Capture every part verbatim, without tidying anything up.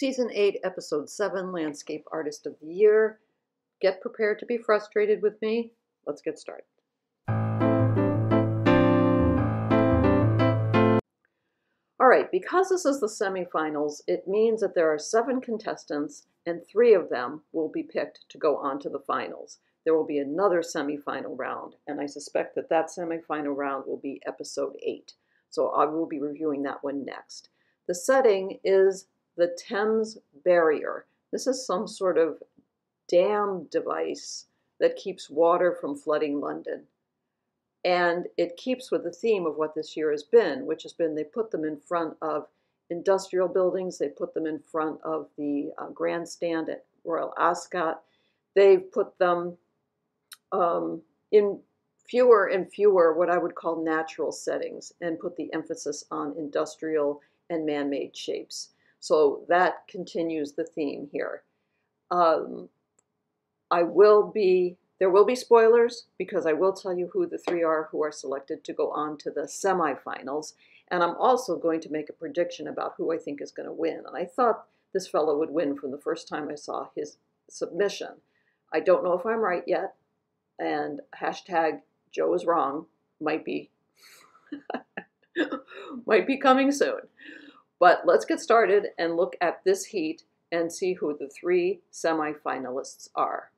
Season eight, Episode seven, Landscape Artist of the Year. Get prepared to be frustrated with me. Let's get started. All right, because this is the semifinals, it means that there are seven contestants and three of them will be picked to go on to the finals. There will be another semifinal round, and I suspect that that semifinal round will be Episode eight. So I will be reviewing that one next. The setting is the Thames Barrier. This is some sort of dam device that keeps water from flooding London. And it keeps with the theme of what this year has been, which has been they put them in front of industrial buildings, they put them in front of the uh, grandstand at Royal Ascot, they've put them um, in fewer and fewer what I would call natural settings and put the emphasis on industrial and man-made shapes. So that continues the theme here. Um, I will be, there will be spoilers because I will tell you who the three are who are selected to go on to the semifinals. And I'm also going to make a prediction about who I think is going to win. And I thought this fellow would win from the first time I saw his submission. I don't know if I'm right yet. And hashtag Joe is wrong might be, might be coming soon. But let's get started and look at this heat and see who the three semifinalists are.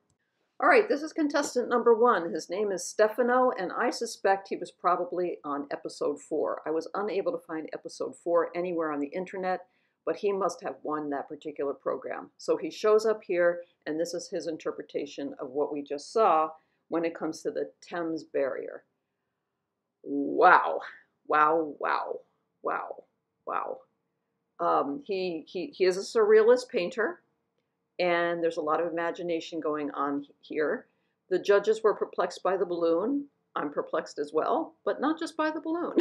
All right, this is contestant number one. His name is Stefano, and I suspect he was probably on episode four. I was unable to find episode four anywhere on the internet, but he must have won that particular program. So he shows up here, and this is his interpretation of what we just saw when it comes to the Thames Barrier. Wow, wow, wow, wow, wow. Um, he, he, he is a surrealist painter, and there's a lot of imagination going on here. The judges were perplexed by the balloon. I'm perplexed as well, but not just by the balloon,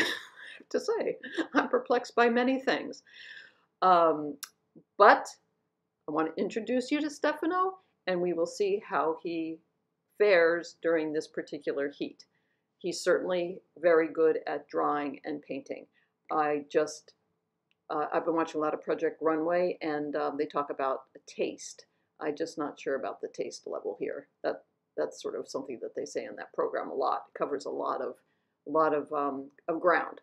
to say. I'm perplexed by many things. Um, but I want to introduce you to Stefano, and we will see how he fares during this particular heat. He's certainly very good at drawing and painting. I just... Uh, I've been watching a lot of Project Runway, and um, they talk about taste. I'm just not sure about the taste level here. That that's sort of something that they say in that program a lot. It covers a lot of a lot of um, of ground.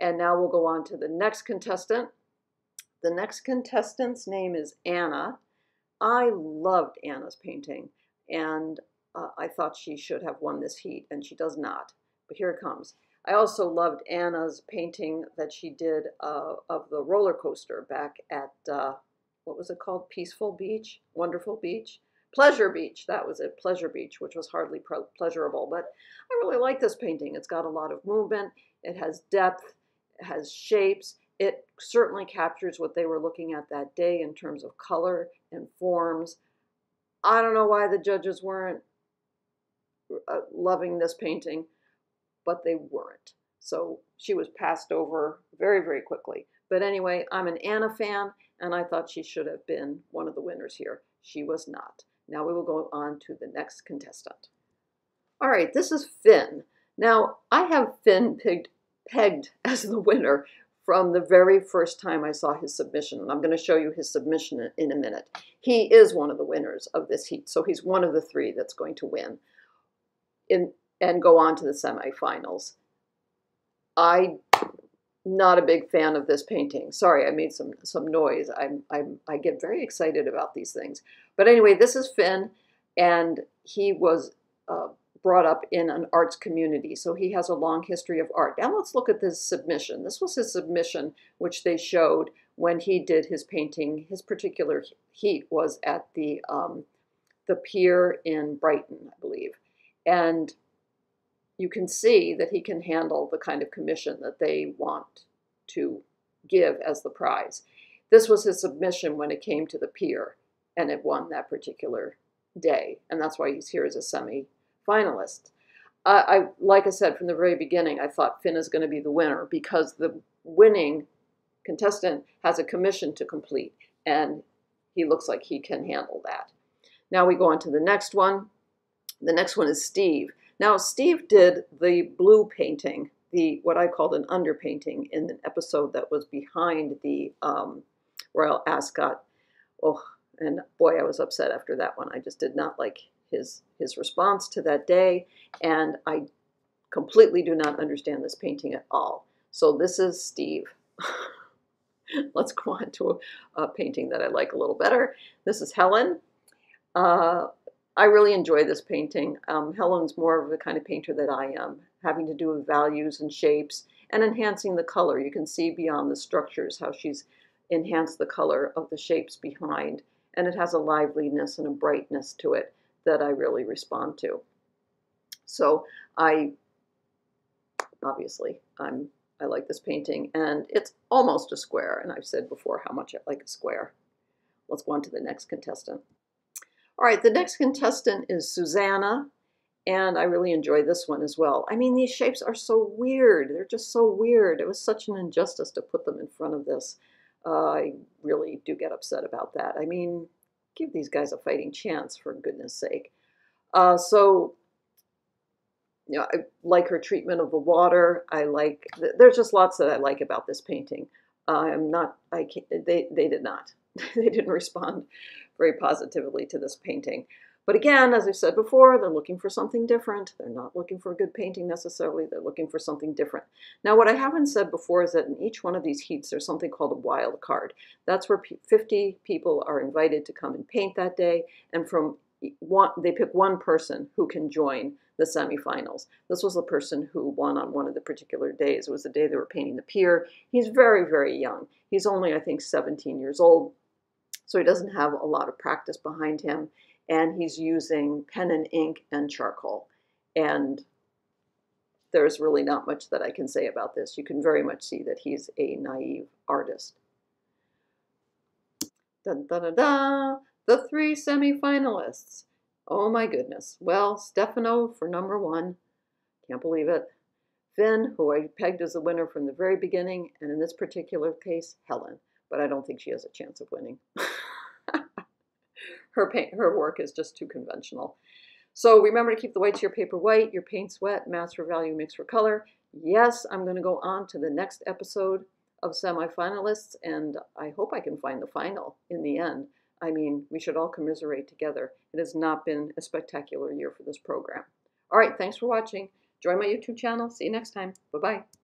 And now we'll go on to the next contestant. The next contestant's name is Anna. I loved Anna's painting, and uh, I thought she should have won this heat, and she does not. But here it comes. I also loved Anna's painting that she did uh, of the roller coaster back at, uh, what was it called? Peaceful Beach? Wonderful Beach? Pleasure Beach. That was it. Pleasure Beach, which was hardly pleasurable. But I really like this painting. It's got a lot of movement. It has depth. It has shapes. It certainly captures what they were looking at that day in terms of color and forms. I don't know why the judges weren't uh, loving this painting, but they weren't. So she was passed over very, very quickly. But anyway, I'm an Anna fan, and I thought she should have been one of the winners here. She was not. Now we will go on to the next contestant. All right, this is Finn. Now, I have Finn pegged, pegged as the winner from the very first time I saw his submission, and I'm going to show you his submission in a minute. He is one of the winners of this heat, so he's one of the three that's going to win. In and go on to the semifinals. I'm not a big fan of this painting. Sorry, I made some, some noise. I'm, I'm, I get very excited about these things. But anyway, this is Finn, and he was uh, brought up in an arts community, so he has a long history of art. Now let's look at this submission. This was his submission, which they showed when he did his painting. His particular heat was at the, um, the pier in Brighton, I believe. And you can see that he can handle the kind of commission that they want to give as the prize. This was his submission when it came to the pier, and it won that particular day. And that's why he's here as a semi-finalist. Uh, I, like I said, from the very beginning, I thought Finn is going to be the winner because the winning contestant has a commission to complete, and he looks like he can handle that. Now we go on to the next one. The next one is Steve. Now, Steve did the blue painting, the what I called an underpainting in an episode that was behind the um, Royal Ascot Oh, and boy, I was upset after that one. I just did not like his his response to that day, and I completely do not understand this painting at all. So this is Steve. Let's go on to a, a painting that I like a little better. This is Helen. Uh, I really enjoy this painting. Um, Helen's more of the kind of painter that I am, having to do with values and shapes and enhancing the color. You can see beyond the structures how she's enhanced the color of the shapes behind, and it has a liveliness and a brightness to it that I really respond to. So I, obviously, I'm, I like this painting, and it's almost a square, and I've said before how much I like a square. Let's go on to the next contestant. All right, the next contestant is Susanna, and I really enjoy this one as well. I mean, these shapes are so weird. They're just so weird. It was such an injustice to put them in front of this. Uh, I really do get upset about that. I mean, give these guys a fighting chance, for goodness sake. Uh, so, you know, I like her treatment of the water. I like, th there's just lots that I like about this painting. Uh, I'm not, I can't, they, they did not. They didn't respond very positively to this painting. But again, as I've said before, they're looking for something different. They're not looking for a good painting necessarily. They're looking for something different. Now, what I haven't said before is that in each one of these heats, there's something called a wild card. That's where fifty people are invited to come and paint that day. And from one, they pick one person who can join the semifinals. This was the person who won on one of the particular days. It was the day they were painting the pier. He's very, very young. He's only, I think, seventeen years old. So he doesn't have a lot of practice behind him. And he's using pen and ink and charcoal. And there's really not much that I can say about this. You can very much see that he's a naive artist. Dun, dun, dun, dun. The three semifinalists. Oh my goodness. Well, Stefano for number one. Can't believe it. Finn, who I pegged as the winner from the very beginning, and in this particular case, Helen. But I don't think she has a chance of winning. Her, paint, her work is just too conventional. So remember to keep the whites of your paper white, your paints wet, mass for value, mix for color. Yes, I'm going to go on to the next episode of semifinalists, and I hope I can find the final in the end. I mean, we should all commiserate together. It has not been a spectacular year for this program. All right, thanks for watching. Join my YouTube channel. See you next time. Bye-bye.